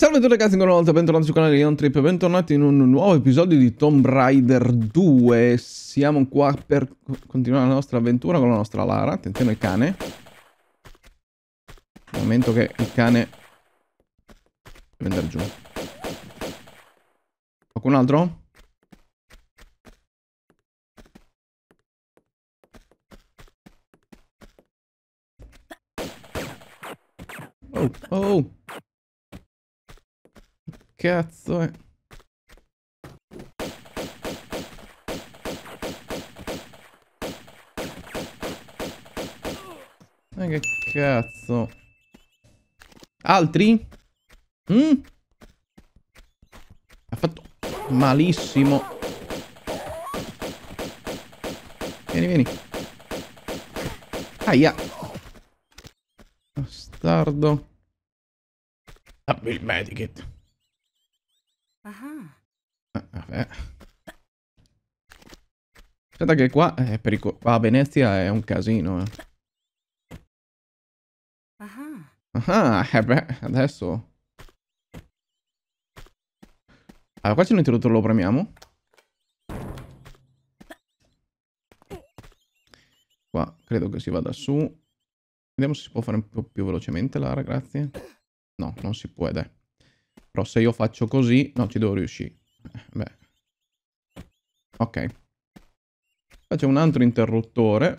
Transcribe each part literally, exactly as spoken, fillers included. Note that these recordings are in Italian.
Salve a tutti ragazzi, ancora una volta bentornati sul canale LeonTrip, bentornati in un nuovo episodio di Tomb Raider due. Siamo qua per continuare la nostra avventura con la nostra Lara. Attenzione il cane. Momento che il cane deve andare giù. Qualcun altro? Oh, oh. Cazzo è? Ma che cazzo? Altri? Mm? Ha fatto malissimo. Vieni, vieni. Aia. Bastardo. Apri il medikit. Ah, vabbè. Aspetta che qua è pericoloso. Qua a Venezia è un casino. Eh. Ah, eh beh, adesso. Allora, qua c'è un interruttore, lo premiamo. Qua credo che si vada su. Vediamo se si può fare un po' più velocemente, Lara, grazie. No, non si può, dai. Però se io faccio così, no, ci devo riuscire. Beh. Ok. Qua c'è un altro interruttore.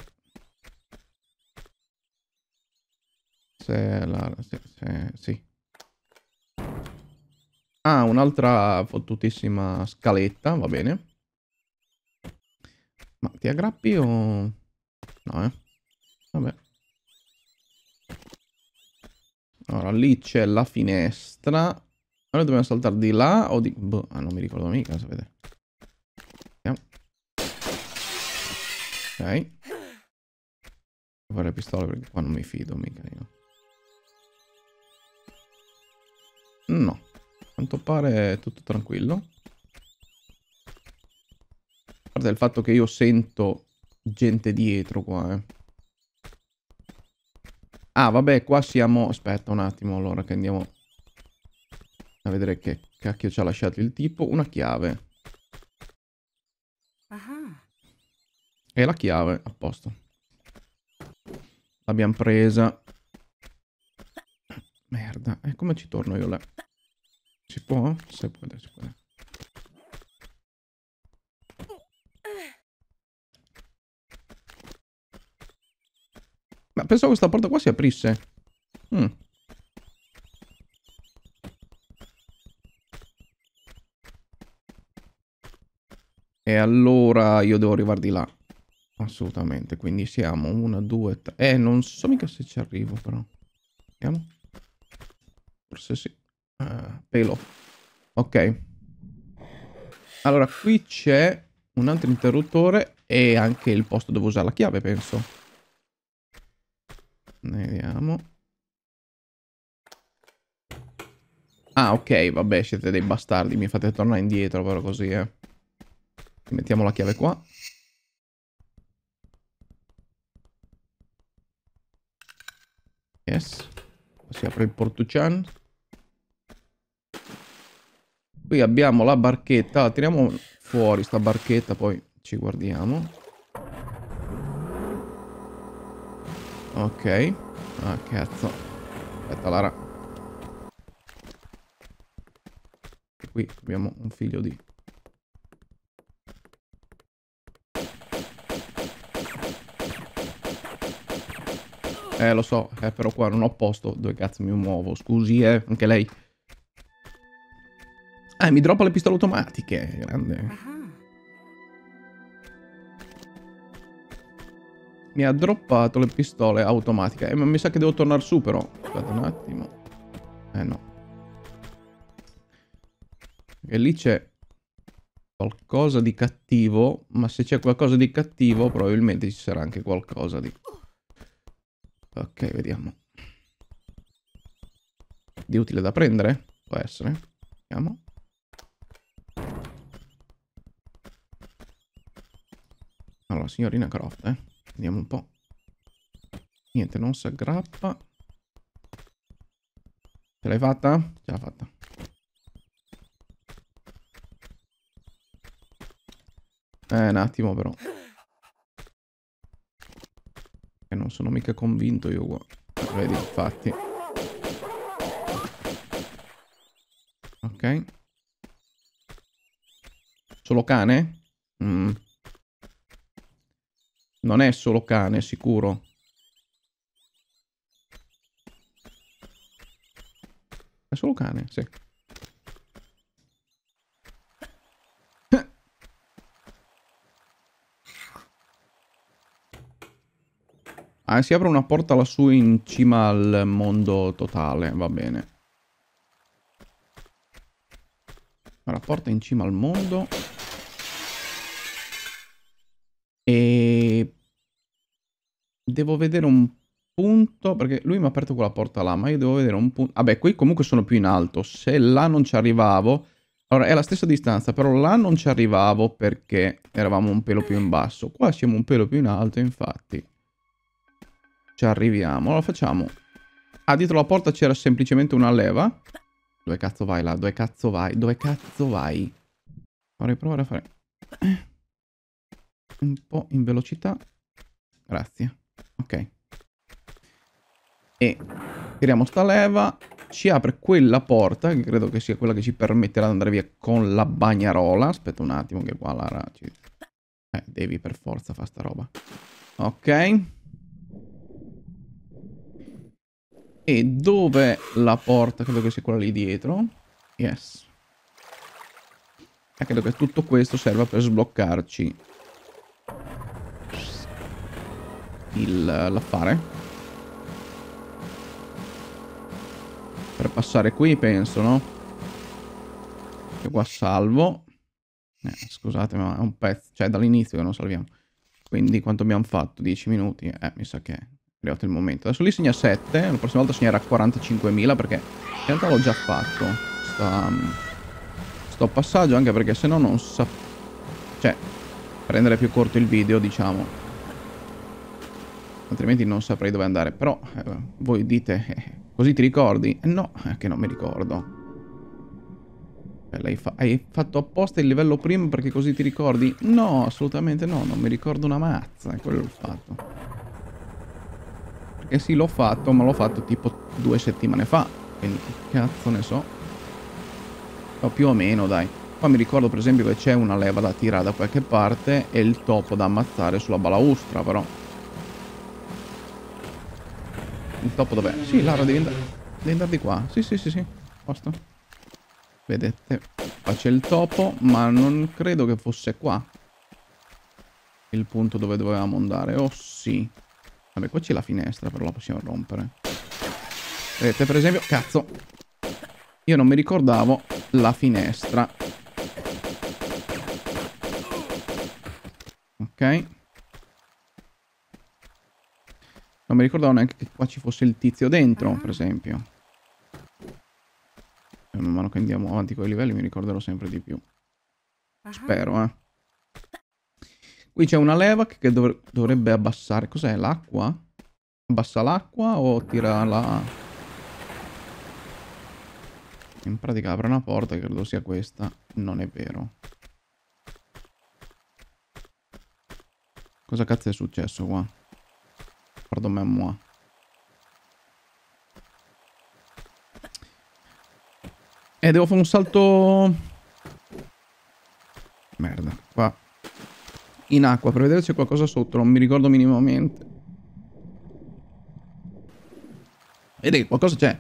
Se la... Se, se, sì. Ah, un'altra fottutissima scaletta, va bene. Ma ti aggrappi o... No, eh. Vabbè. Allora, lì c'è la finestra. Allora dobbiamo saltare di là o di... Boh, ah, non mi ricordo mica, sapete. Andiamo. Ok. Devo fare le pistole perché qua non mi fido mica io. No. A quanto pare è tutto tranquillo. Guarda il fatto che io sento gente dietro qua, eh. Ah, vabbè, qua siamo... Aspetta un attimo, allora, che andiamo... A vedere che cacchio ci ha lasciato il tipo. Una chiave. Aha. E la chiave, a posto. L'abbiamo presa. Merda. E come ci torno io là? Si può? Si può, si può. Ma pensavo questa porta qua si aprisse. Mm. E allora io devo arrivare di là. Assolutamente. Quindi siamo una, due, tre. Eh, non so mica se ci arrivo, però. Andiamo. Forse sì. Ah, pelo. Ok. Allora, qui c'è un altro interruttore e anche il posto dove usare la chiave, penso. Vediamo. Ah, ok. Vabbè, siete dei bastardi. Mi fate tornare indietro, però così, eh. Mettiamo la chiave qua. Yes. Si apre il portuccian. Qui abbiamo la barchetta. La tiriamo fuori sta barchetta, poi ci guardiamo. Ok. Ah, cazzo. Aspetta, Lara. Qui abbiamo un figlio di... Eh, lo so, eh, però qua non ho posto. Dove cazzo mi muovo? Scusi, eh, anche lei. Ah, mi droppa le pistole automatiche. Grande. Mi ha droppato le pistole automatiche. Eh, ma mi sa che devo tornare su, però. Aspetta un attimo. Eh, no. E lì c'è qualcosa di cattivo. Ma se c'è qualcosa di cattivo, probabilmente ci sarà anche qualcosa di... Ok, vediamo. Di utile da prendere? Può essere. Vediamo. Allora, signorina Croft, eh. Vediamo un po'. Niente, non si aggrappa. Ce l'hai fatta? Ce l'ha fatta. Eh, un attimo però. E non sono mica convinto io qua. Vedi, infatti. Ok. Solo cane? Mm. Non è solo cane, sicuro. È solo cane, sì. Ah, si apre una porta lassù in cima al mondo totale, va bene. Allora, porta in cima al mondo. E... devo vedere un punto, perché lui mi ha aperto quella porta là, ma io devo vedere un punto... Vabbè, qui comunque sono più in alto, se là non ci arrivavo... Allora, è la stessa distanza, però là non ci arrivavo perché eravamo un pelo più in basso. Qua siamo un pelo più in alto, infatti... Ci arriviamo, allora facciamo. Ah, dietro la porta c'era semplicemente una leva. Dove cazzo vai là? Dove cazzo vai? Dove cazzo vai? Vorrei provare a fare un po' in velocità. Grazie. Ok. E tiriamo sta leva. Ci apre quella porta, che credo che sia quella che ci permetterà di andare via con la bagnarola. Aspetta un attimo che qua Lara ci... Eh, devi per forza fare sta roba. Ok. E dov'è la porta? Credo che sia quella lì dietro. Yes. E credo che tutto questo serva per sbloccarci l'affare. Per passare qui, penso, no? Che qua salvo. Eh, scusate, ma è un pezzo. Cioè, dall'inizio che non salviamo. Quindi, quanto abbiamo fatto? dieci minuti? Eh, mi sa che... arrivato il momento. Adesso lì segna sette, la prossima volta segnerà quarantacinquemila, perché in realtà l'ho già fatto sta, sto passaggio, anche perché se no non sa... cioè, rendere più corto il video, diciamo, altrimenti non saprei dove andare, però eh, voi dite eh, così ti ricordi? Eh, no, è che non mi ricordo. Beh, lei fa... hai fatto apposta il livello primo perché così ti ricordi? No, assolutamente no, non mi ricordo una mazza, è quello che ho fatto. Eh sì, l'ho fatto, ma l'ho fatto tipo due settimane fa. Quindi che cazzo ne so. No, più o meno, dai. Qua mi ricordo per esempio che c'è una leva da tirare da qualche parte e il topo da ammazzare sulla balaustra, però. Il topo dov'è? Sì, Lara, devi andare, devi andare di qua. Sì, sì, sì, sì. Posto. Vedete, qua c'è il topo, ma non credo che fosse qua il punto dove dovevamo andare. Oh sì. Vabbè, qua c'è la finestra, però la possiamo rompere. Vedete, per esempio... Cazzo! Io non mi ricordavo la finestra. Ok. Non mi ricordavo neanche che qua ci fosse il tizio dentro, per esempio. E man mano che andiamo avanti con i livelli mi ricorderò sempre di più. Spero, eh. Qui c'è una leva che dov dovrebbe abbassare... Cos'è? L'acqua? Abbassa l'acqua o tira la... In pratica apre una porta che credo sia questa. Non è vero. Cosa cazzo è successo qua? Guarda me a moi. Eh, devo fare un salto... Merda, qua... in acqua per vedere se c'è qualcosa sotto, non mi ricordo minimamente. Vedete che qualcosa c'è.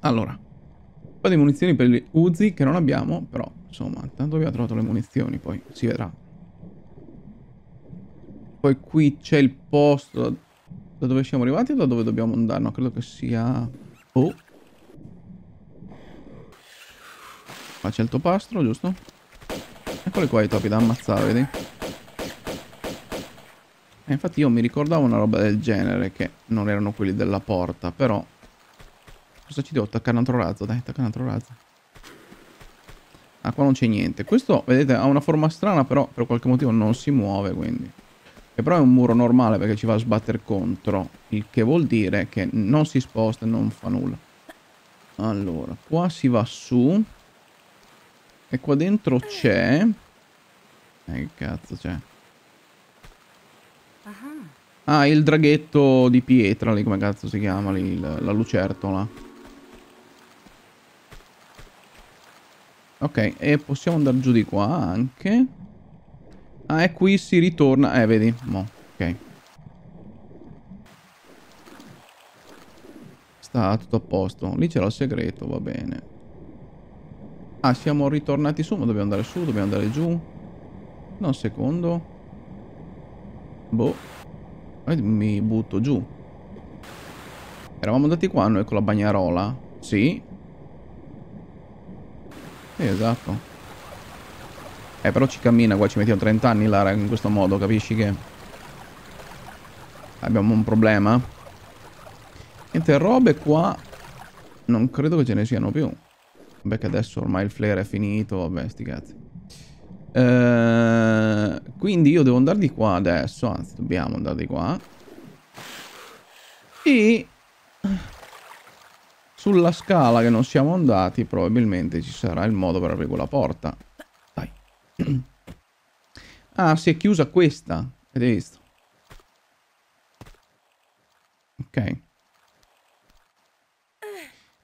Allora, un po' di munizioni per gli Uzi che non abbiamo, però insomma, intanto abbiamo trovato le munizioni, poi si vedrà. Poi qui c'è il posto da dove siamo arrivati o da dove dobbiamo andare? No, credo che sia... Oh. Qua c'è il topastro, giusto? Eccoli qua i topi da ammazzare, vedi? E infatti io mi ricordavo una roba del genere, che non erano quelli della porta, però... Cosa ci devo attaccare? Un altro razzo, dai, attaccare un altro razzo. Ah, qua non c'è niente. Questo, vedete, ha una forma strana, però per qualche motivo non si muove, quindi... E però è un muro normale, perché ci va a sbattere contro. Il che vuol dire che non si sposta e non fa nulla. Allora, qua si va su... E qua dentro c'è... Eh, che cazzo c'è? Ah, il draghetto di pietra lì, come cazzo si chiama lì, la, la lucertola. Ok, e possiamo andare giù di qua anche. Ah, e qui si ritorna... Eh, vedi? Mo, ok. Sta tutto a posto. Lì c'era il segreto, va bene. Ah, siamo ritornati su, ma dobbiamo andare su, dobbiamo andare giù. No, un secondo. Boh. Mi butto giù. Eravamo andati qua noi con la bagnarola. Sì. Sì, esatto. Eh, però ci cammina qua. Ci mettiamo trenta anni, Lara, in questo modo. Capisci che abbiamo un problema. Niente, robe qua non credo che ce ne siano più. Vabbè, che adesso ormai il flare è finito. Vabbè, sti cazzi. Uh, quindi io devo andare di qua adesso. Anzi, dobbiamo andare di qua. E sulla scala che non siamo andati probabilmente ci sarà il modo per aprire quella porta. Dai. Ah, si è chiusa questa. Avete visto? Ok.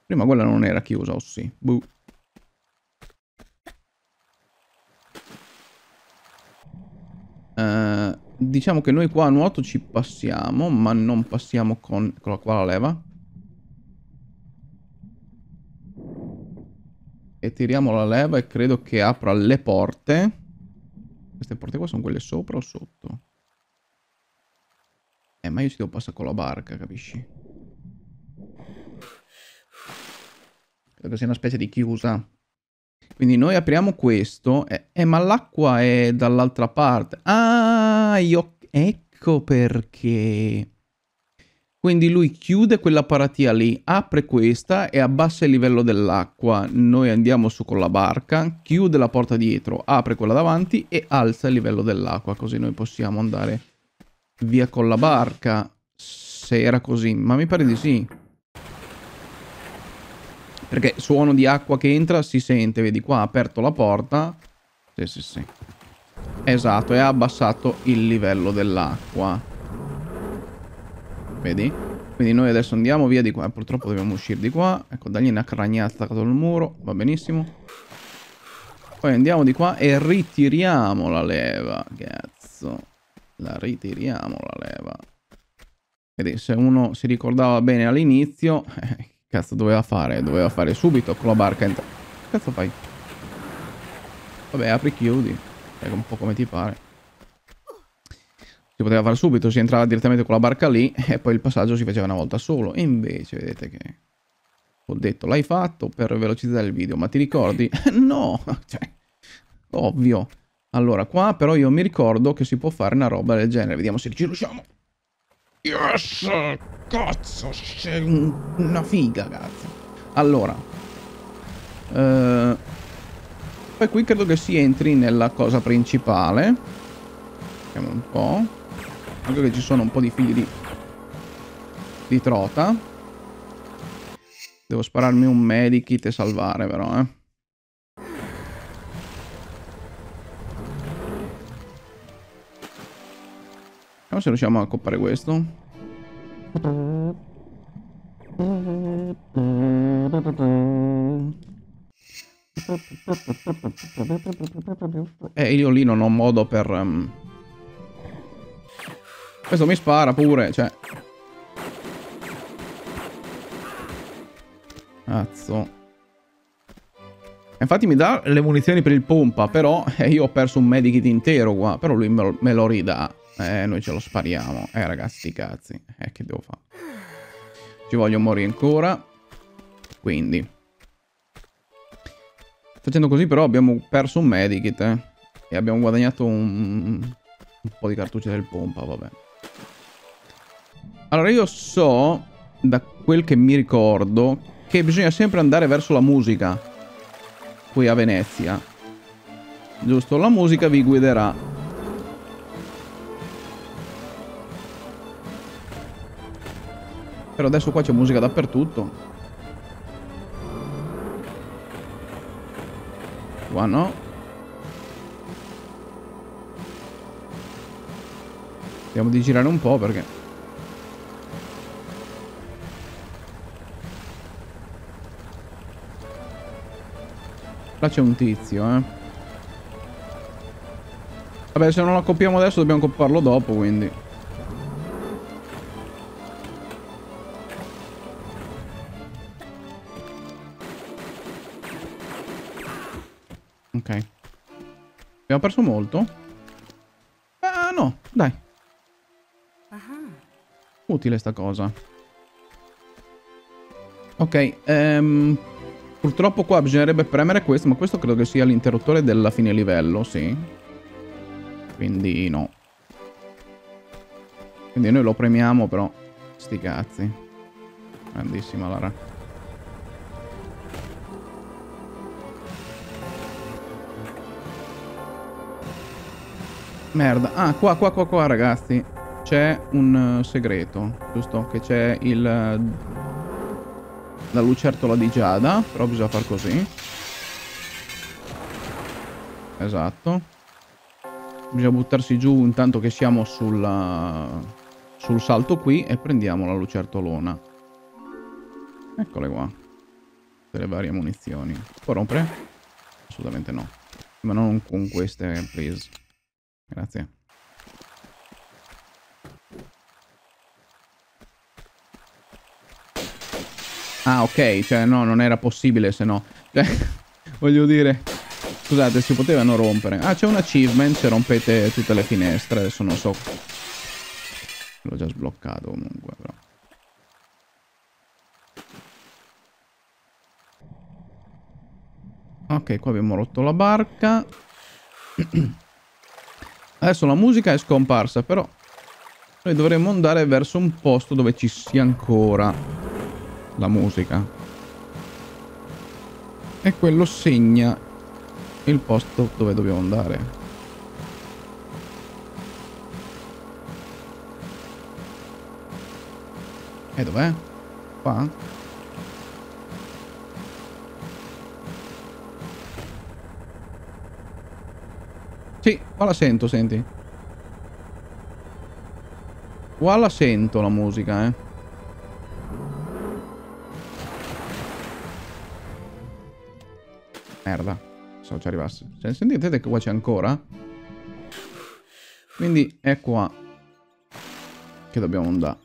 Prima quella non era chiusa, o sì. Buh. Uh, diciamo che noi qua a nuoto ci passiamo, ma non passiamo con, con la, qua la leva. E tiriamo la leva e credo che apra le porte. Queste porte qua sono quelle sopra o sotto? Eh, ma io ci devo passare con la barca, capisci? Credo che sia una specie di chiusa. Quindi noi apriamo questo. Eh, eh ma l'acqua è dall'altra parte. Ah, io... ecco perché. Quindi lui chiude quella paratia lì, apre questa e abbassa il livello dell'acqua. Noi andiamo su con la barca, chiude la porta dietro, apre quella davanti e alza il livello dell'acqua. Così noi possiamo andare via con la barca. Se era così, ma mi pare di sì. Perché suono di acqua che entra si sente, vedi qua, ha aperto la porta. Sì, sì, sì. Esatto, e ha abbassato il livello dell'acqua. Vedi? Quindi noi adesso andiamo via di qua. Purtroppo dobbiamo uscire di qua. Ecco, dagli una cragnata contro il muro, va benissimo. Poi andiamo di qua e ritiriamo la leva. Cazzo. La ritiriamo la leva. Vedi, se uno si ricordava bene all'inizio... Eh, cazzo doveva fare, doveva fare subito con la barca. Entra... Cazzo fai? Vabbè, apri, chiudi. È un po' come ti pare. Si poteva fare subito, si entrava direttamente con la barca lì e poi il passaggio si faceva una volta solo. E invece, vedete che... Ho detto, l'hai fatto per velocizzare il video, ma ti ricordi? No! Cioè, ovvio. Allora, qua però io mi ricordo che si può fare una roba del genere. Vediamo se ci riusciamo. Yes! Cazzo, sei una figa, cazzo. Allora. Eh, poi qui credo che si entri nella cosa principale. Vediamo un po'. Anche che ci sono un po' di figli di... di trota. Devo spararmi un medikit e salvare, però, eh. Vediamo se riusciamo a coppare questo. Eh, io lì non ho modo per... Um... Questo mi spara pure, cioè... Cazzo. Infatti mi dà le munizioni per il pompa, però eh, io ho perso un medikit intero qua, però lui me lo, me lo ridà. Eh, noi ce lo spariamo. Eh, ragazzi, sti cazzi. Eh, che devo fare? Ci voglio morire ancora. Quindi. Facendo così, però, abbiamo perso un medikit, eh. E abbiamo guadagnato un... un po' di cartucce del pompa, vabbè. Allora, io so, da quel che mi ricordo, che bisogna sempre andare verso la musica. Qui a Venezia. Giusto? La musica vi guiderà. Però adesso qua c'è musica dappertutto. Qua no. Vediamo di girare un po' perché... Là c'è un tizio, eh. Vabbè, se non lo accoppiamo adesso dobbiamo accopparlo dopo, quindi... Ok. Abbiamo perso molto? Ah, no, dai. Utile sta cosa. Ok, ehm... purtroppo qua bisognerebbe premere questo, ma questo credo che sia l'interruttore della fine livello, sì. Quindi no. Quindi noi lo premiamo, però. Sti cazzi. Grandissima Lara. Merda. Ah, qua, qua, qua, qua, ragazzi. C'è un segreto, giusto? Che c'è il... la lucertola di Giada, però bisogna far così. Esatto. Bisogna buttarsi giù intanto che siamo sulla... sul salto qui e prendiamo la lucertolona. Eccole qua. Delle varie munizioni. Può rompere? Assolutamente no. Ma non con queste, please. Grazie. Ah, ok, cioè no, non era possibile se no. Cioè, voglio dire... Scusate, si potevano rompere. Ah, c'è un achievement se rompete tutte le finestre. Adesso non so... L'ho già sbloccato comunque, però. Ok, qua abbiamo rotto la barca. Adesso la musica è scomparsa, però... Noi dovremmo andare verso un posto dove ci sia ancora... la musica. E quello segna il posto dove dobbiamo andare. E dov'è? Qua? Sì, qua la sento, senti. Qua la sento la musica, eh. Merda, so ci arrivasse. Cioè, sentite che qua c'è ancora? Quindi è qua che dobbiamo andare.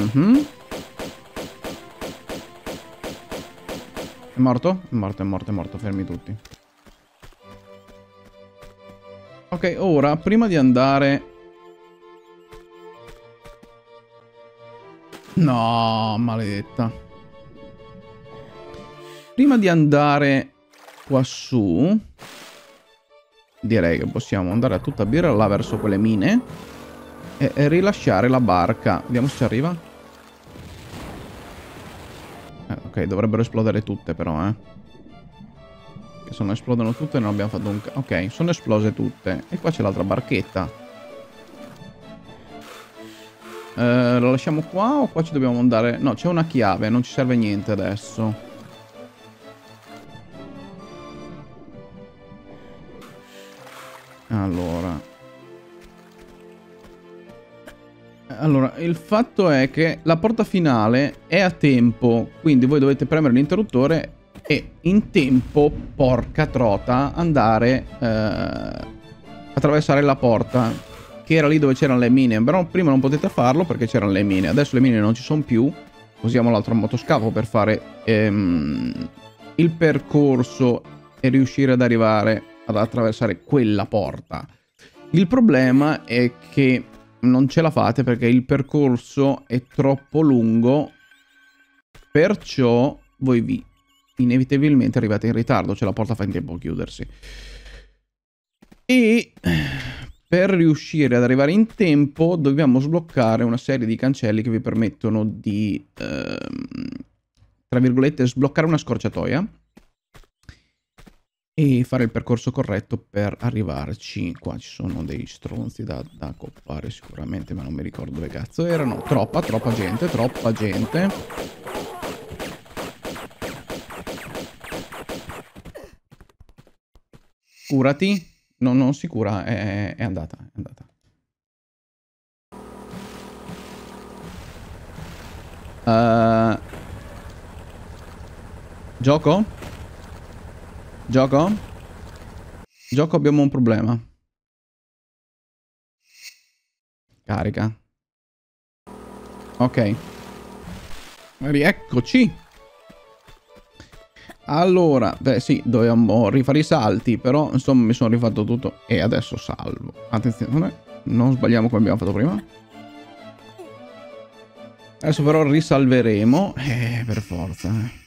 Mm-hmm. È morto? È morto, è morto, è morto. Fermi tutti. Ok, ora, prima di andare... No, maledetta. Prima di andare qua su, direi che possiamo andare a tutta birra là verso quelle mine e, e rilasciare la barca. Vediamo se ci arriva. Eh, ok, dovrebbero esplodere tutte però, eh. Che se non esplodono tutte non abbiamo fatto un... Ok, sono esplose tutte. E qua c'è l'altra barchetta. Uh, lo lasciamo qua o qua ci dobbiamo andare? No, c'è una chiave, non ci serve niente adesso. Allora. Allora, il fatto è che la porta finale è a tempo, quindi voi dovete premere l'interruttore e in tempo, porca trota, andare uh, attraversare la porta. Che era lì dove c'erano le mine, però prima non potete farlo perché c'erano le mine. Adesso le mine non ci sono più. Usiamo l'altro motoscafo per fare ehm, il percorso e riuscire ad arrivare ad attraversare quella porta. Il problema è che non ce la fate perché il percorso è troppo lungo, perciò voi vi inevitabilmente arrivate in ritardo, cioè la porta fa in tempo a chiudersi. E... per riuscire ad arrivare in tempo dobbiamo sbloccare una serie di cancelli che vi permettono di, ehm, tra virgolette, sbloccare una scorciatoia. e fare il percorso corretto per arrivarci. Qua ci sono dei stronzi da, da coppare sicuramente, ma non mi ricordo dove cazzo erano. Troppa, troppa gente, troppa gente. Curati. No, non si cura, è, è andata, è andata. Uh, gioco? Gioco? Gioco, abbiamo un problema. Carica. Ok. Rieccoci. Allora, beh sì, dovevamo rifare i salti, però insomma mi sono rifatto tutto e adesso salvo. Attenzione, non sbagliamo come abbiamo fatto prima. Adesso però risalveremo, eh, per forza.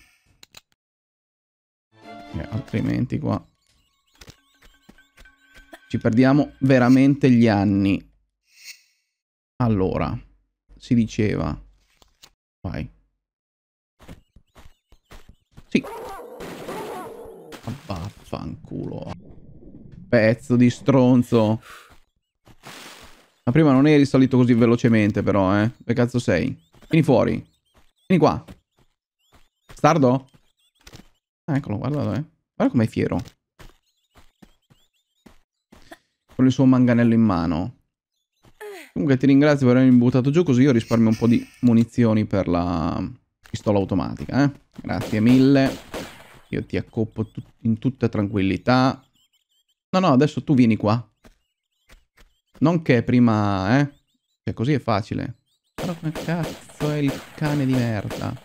Eh, altrimenti qua ci perdiamo veramente gli anni. Allora, si diceva... Vai. Sì. Vaffanculo. Pezzo di stronzo. Ma prima non eri salito così velocemente però, eh. Dove cazzo sei? Vieni fuori. Vieni qua. Stardo? Ah, eccolo, guarda dov'è. Guarda com'è fiero. Con il suo manganello in mano. Comunque ti ringrazio per avermi buttato giù, così io risparmio un po' di munizioni per la pistola automatica, eh. Grazie mille. Io ti accoppo tut in tutta tranquillità. No, no, adesso tu vieni qua. Non che prima, eh. Cioè, così è facile. Guarda come cazzo è il cane di merda.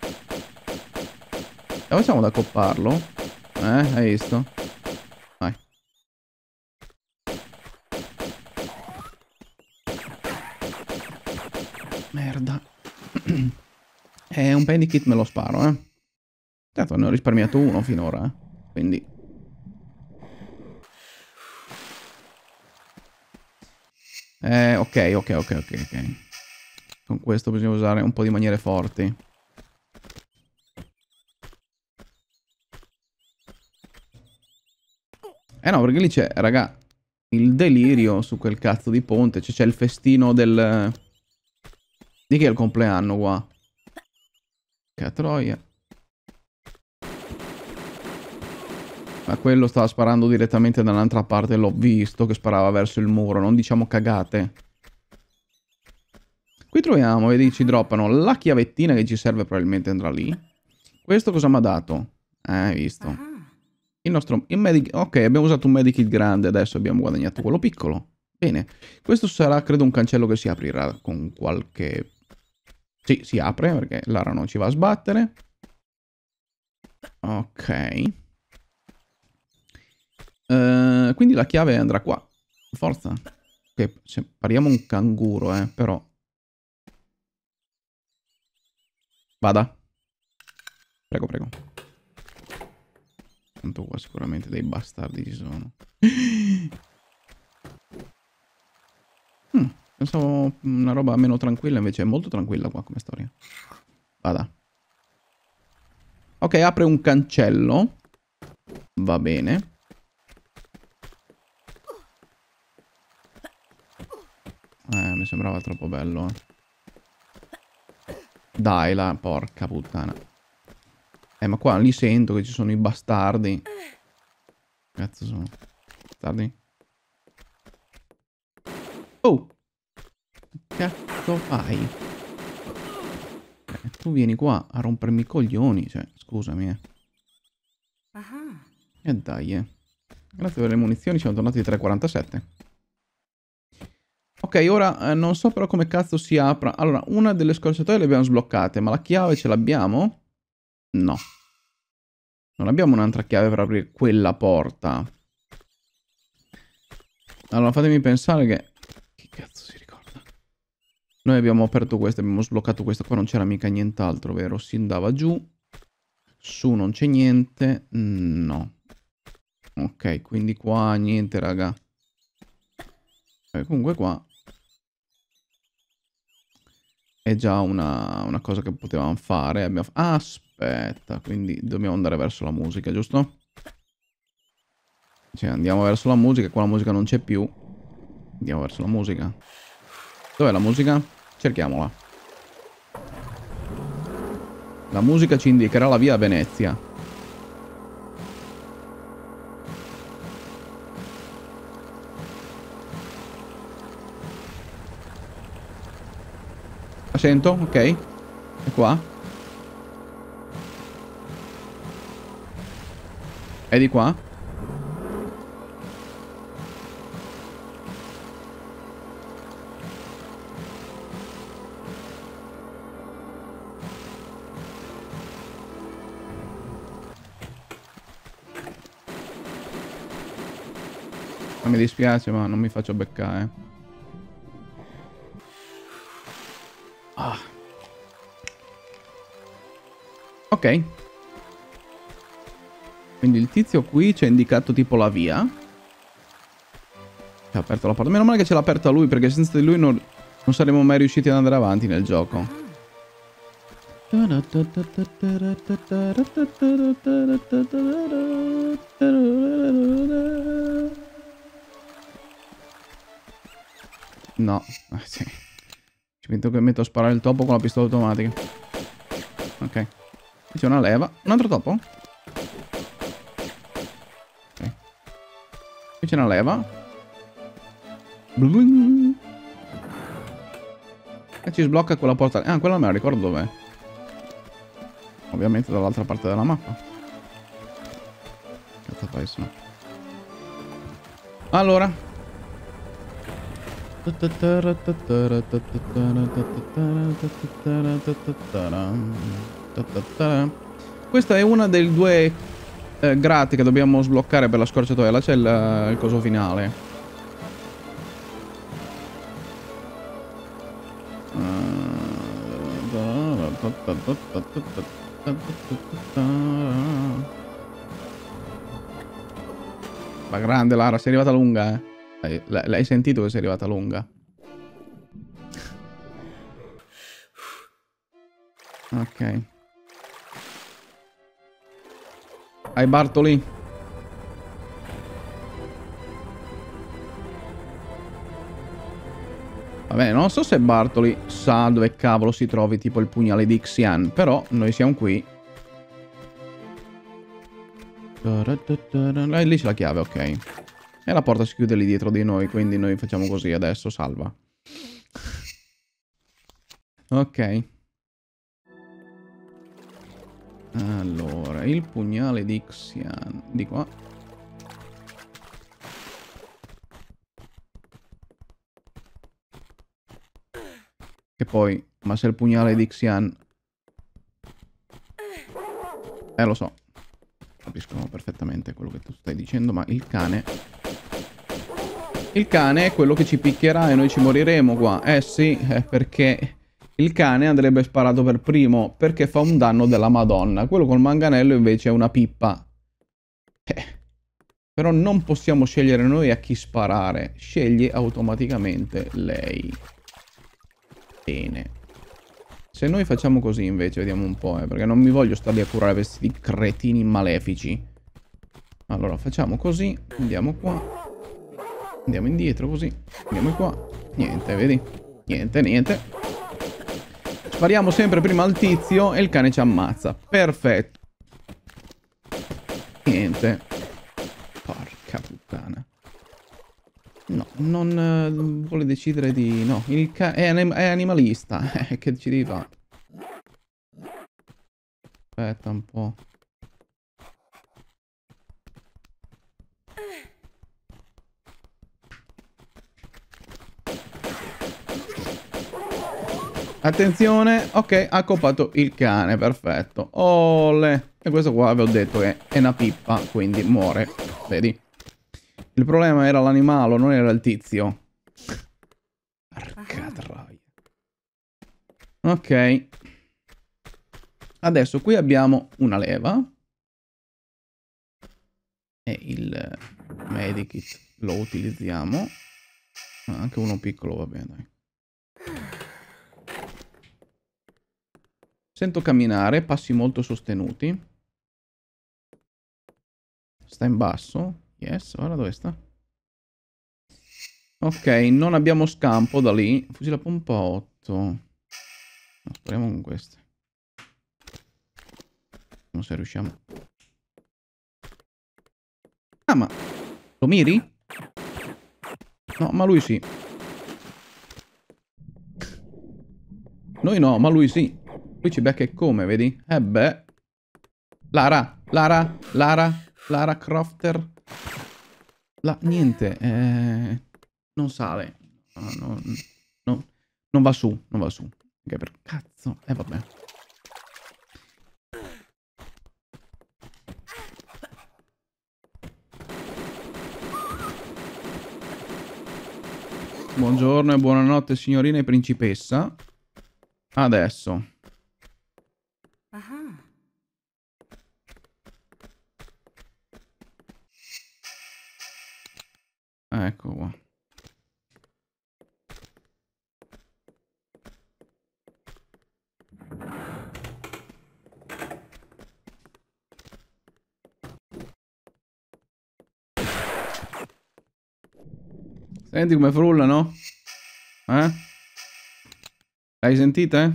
Come facciamo ad accopparlo? Eh, hai visto? Vai. Merda. Eh, un pendikit me lo sparo, eh. Tanto ne ho risparmiato uno finora, eh. Quindi... Eh, ok, ok, ok, ok, ok. Con questo bisogna usare un po' di maniere forti. Eh no, perché lì c'è, raga, il delirio su quel cazzo di ponte. Cioè c'è il festino del... Di che è il compleanno qua? Che troia. Ma quello stava sparando direttamente da un'altra parte, l'ho visto che sparava verso il muro, non diciamo cagate. Qui troviamo, vedi, ci droppano la chiavettina che ci serve, probabilmente andrà lì. Questo cosa mi ha dato? Eh, hai visto. Il nostro... Il medic... Ok, abbiamo usato un medikit grande, adesso abbiamo guadagnato quello piccolo. Bene. Questo sarà, credo, un cancello che si aprirà con qualche... Sì, si apre, perché Lara non ci va a sbattere. Ok. Uh, quindi la chiave andrà qua. Forza. Ok, se pariamo un canguro, eh, però... Vada. Prego, prego. Tanto qua sicuramente dei bastardi ci sono. hmm, pensavo una roba meno tranquilla, invece è molto tranquilla qua come storia. Vada. Ok, apre un cancello. Va bene. Eh, mi sembrava troppo bello. Dai la porca puttana. Eh, ma qua li sento che ci sono i bastardi. Cazzo sono. Bastardi. Oh! Cazzo fai? Eh, tu vieni qua a rompermi i coglioni. Cioè, scusami, eh. E eh, dai, eh. Grazie per le munizioni, siamo tornati di tre quarantasette. Ok, ora eh, non so però come cazzo si apra. Allora, una delle scorciatoie le abbiamo sbloccate, ma la chiave ce l'abbiamo? No. Non abbiamo un'altra chiave per aprire quella porta. Allora fatemi pensare che... Che cazzo si ricorda? Noi abbiamo aperto questa, abbiamo sbloccato questa. Qua non c'era mica nient'altro, vero? Si andava giù. Su non c'è niente. No. Ok, quindi qua niente, raga. E comunque qua... È già una, una cosa che potevamo fare. Abbiamo... Ah, aspetta, quindi dobbiamo andare verso la musica, giusto? Cioè, andiamo verso la musica. Qua la musica non c'è più. Andiamo verso la musica. Dov'è la musica? Cerchiamola. La musica ci indicherà la via a Venezia. La sento, ok. È qua. È di qua. Mi dispiace, ma non mi faccio beccare. Ah. Ok. Quindi il tizio qui ci ha indicato tipo la via. Ci ha aperto la porta. Meno male che ce l'ha aperta lui, perché senza di lui non, non saremmo mai riusciti ad andare avanti nel gioco. No, ah, sì. Ci penso che metto a sparare il topo con la pistola automatica. Ok. Qui c'è una leva. Un altro topo? Ok. Qui c'è una leva. Bling. E ci sblocca quella porta. Ah, quella me la ricordo dov'è. Ovviamente dall'altra parte della mappa. Cazzo fai sono. Allora. Questa è una delle due eh, grate che dobbiamo sbloccare per la scorciatoia. Là c'è il, il coso finale. Ma grande Lara, sei arrivata lunga, eh. L'hai sentito che sei arrivata lunga? Ok. Hai Bartoli. Vabbè, non so se Bartoli sa dove cavolo si trovi tipo il pugnale di Xian, però noi siamo qui. Lì c'è la chiave, ok. E la porta si chiude lì dietro di noi, quindi noi facciamo così adesso, salva. Ok. Allora, il pugnale di Xian. Di qua. Che poi, ma se il pugnale di Xian... Eh, lo so. Capiscono perfettamente quello che tu stai dicendo, ma il cane... Il cane è quello che ci picchierà e noi ci moriremo qua. Eh sì, è perché il cane andrebbe sparato per primo, perché fa un danno della Madonna. Quello col manganello invece è una pippa. Eh. Però non possiamo scegliere noi a chi sparare. Sceglie automaticamente lei. Bene. Se noi facciamo così invece, vediamo un po', eh, perché non mi voglio starli a curare questi cretini malefici. Allora, facciamo così. Andiamo qua. Andiamo indietro così. Andiamo qua. Niente, vedi? Niente, niente. Spariamo sempre prima al tizio e il cane ci ammazza. Perfetto. Niente. Porca puttana. No, non eh, vuole decidere di... No, il cane è, anim è animalista. Che ci devi fare? Aspetta un po'. Attenzione, ok, ha copato il cane, perfetto. Ole. E questo qua avevo detto che è una pippa, quindi muore, vedi? Il problema era l'animale, non era il tizio. Porca troia. Ok. Adesso qui abbiamo una leva. E il medikit lo utilizziamo. Ah, anche uno piccolo, va bene, dai. Sento camminare, passi molto sostenuti. Sta in basso. Yes, ora dove sta? Ok, non abbiamo scampo da lì. Fucile a pompa otto. No, spariamo con queste. Non se riusciamo. Ah, ma lo miri? No, ma lui sì. Noi no, ma lui sì. Lui ci becca e come, vedi? Eh beh. Lara, Lara, Lara, Lara Crofter. La, niente, eh... non sale. No, no, no, non va su, non va su. Che per cazzo. Eh vabbè. Buongiorno e buonanotte signorina e principessa. Adesso. Aha. Ecco qua. Senti come frulla, no? Eh? L'hai sentita, eh?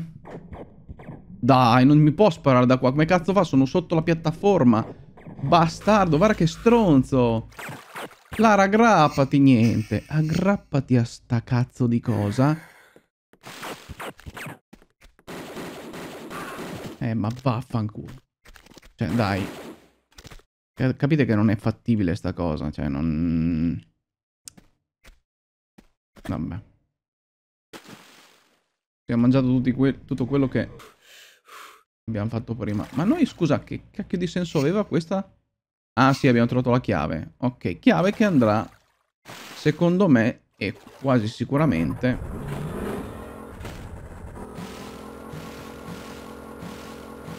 Dai, non mi può sparare da qua. Come cazzo fa? Sono sotto la piattaforma. Bastardo, guarda che stronzo. Lara, aggrappati, niente. Aggrappati a sta cazzo di cosa. Eh, ma vaffanculo. Cioè, dai. Capite che non è fattibile sta cosa. Cioè, non... Vabbè. Abbiamo mangiato tutti que tutto quello che abbiamo fatto prima. Ma noi, scusa, che cacchio di senso aveva questa? Ah sì, abbiamo trovato la chiave. Ok, chiave che andrà, secondo me, e quasi sicuramente,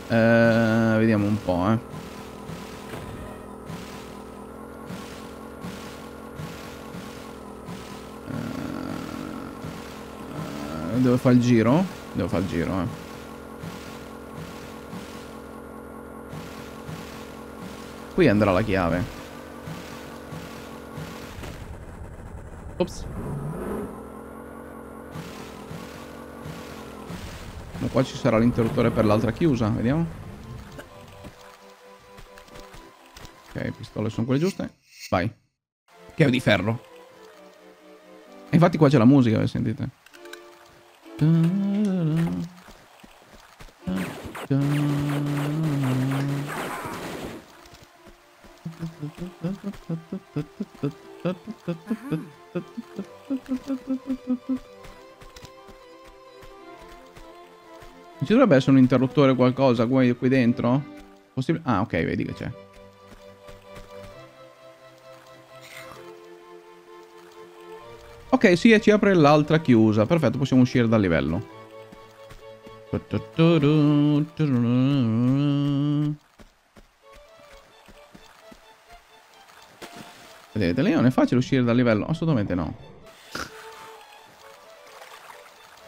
eh, vediamo un po', eh. Devo fare il giro? Devo fare il giro, eh. Qui andrà la chiave. Ops. Ma qua ci sarà l'interruttore per l'altra chiusa, vediamo. Ok, pistole sono quelle giuste. Vai. Chiave di ferro. E infatti qua c'è la musica, che sentite? Ci dovrebbe essere un interruttore o qualcosa qui dentro? Possibile? Ah, ok, vedi che c'è. Ok, sì, e ci apre l'altra chiusa. Perfetto, possiamo uscire dal livello. Vedete, lì non è facile uscire dal livello. Assolutamente no.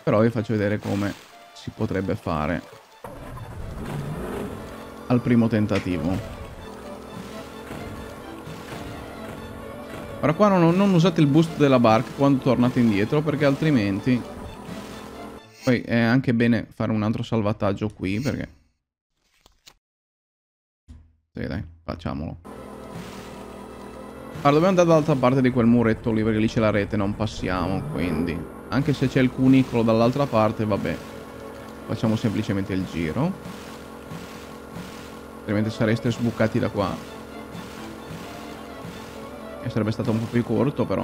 Però vi faccio vedere come si potrebbe fare al primo tentativo. Ora qua non, non usate il boost della barca quando tornate indietro, perché altrimenti poi è anche bene fare un altro salvataggio qui, perché sì, dai, facciamolo. Allora dobbiamo andare dall'altra parte di quel muretto lì, perché lì c'è la rete, non passiamo, quindi anche se c'è il cunicolo dall'altra parte, vabbè, facciamo semplicemente il giro, altrimenti sareste sbucati da qua. Sarebbe stato un po' più corto, però.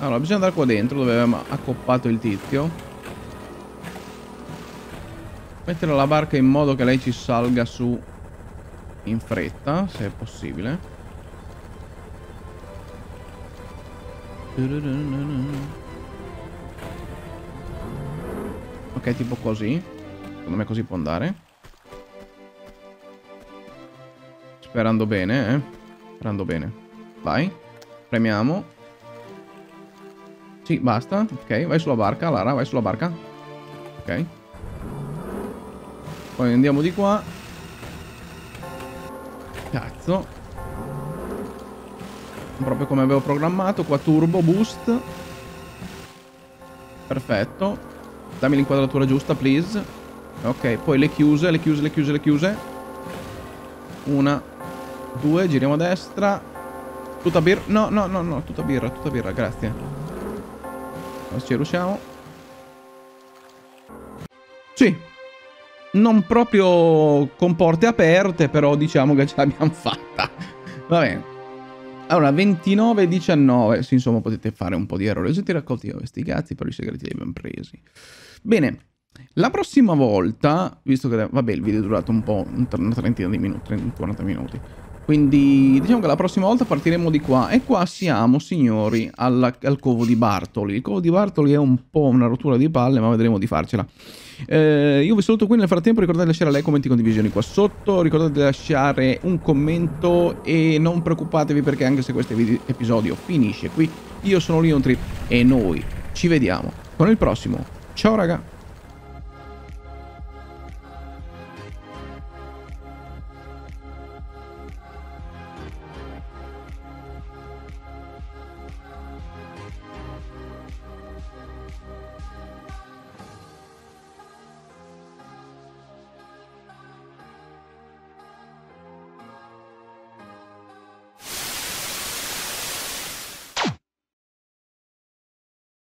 Allora, bisogna andare qua dentro dove avevamo accoppato il tizio. Mettere la barca in modo che lei ci salga su in fretta, se è possibile. Ok, tipo così. Secondo me così può andare. Sperando bene, eh. Sperando bene. Vai. Premiamo. Sì, basta. Ok, vai sulla barca, Lara, vai sulla barca. Ok. Poi andiamo di qua. Cazzo. Proprio come avevo programmato. Qua turbo boost. Perfetto. Dammi l'inquadratura giusta, please. Ok, poi le chiuse, le chiuse, le chiuse, le chiuse. Una, due, giriamo a destra. Tutta birra. No, no, no, no, tutta birra, tutta birra, grazie. Adesso ci riusciamo. Sì. Non proprio con porte aperte, però diciamo che ce l'abbiamo fatta. Va bene. Allora, ventinove diciannove. Sì, insomma, potete fare un po' di errori. Siete raccolti da questi cazzi, però i segreti li abbiamo presi. Bene. La prossima volta, visto che... Vabbè, il video è durato un po', una trentina di minuti, quaranta minuti. Quindi, diciamo che la prossima volta partiremo di qua. E qua siamo, signori, alla, al covo di Bartoli. Il covo di Bartoli è un po' una rottura di palle, ma vedremo di farcela. Eh, io vi saluto qui nel frattempo, ricordate di lasciare like, commenti e condivisioni qua sotto, ricordate di lasciare un commento e non preoccupatevi perché anche se questo video, episodio finisce qui, io sono LeonTrip e noi ci vediamo con il prossimo. Ciao raga!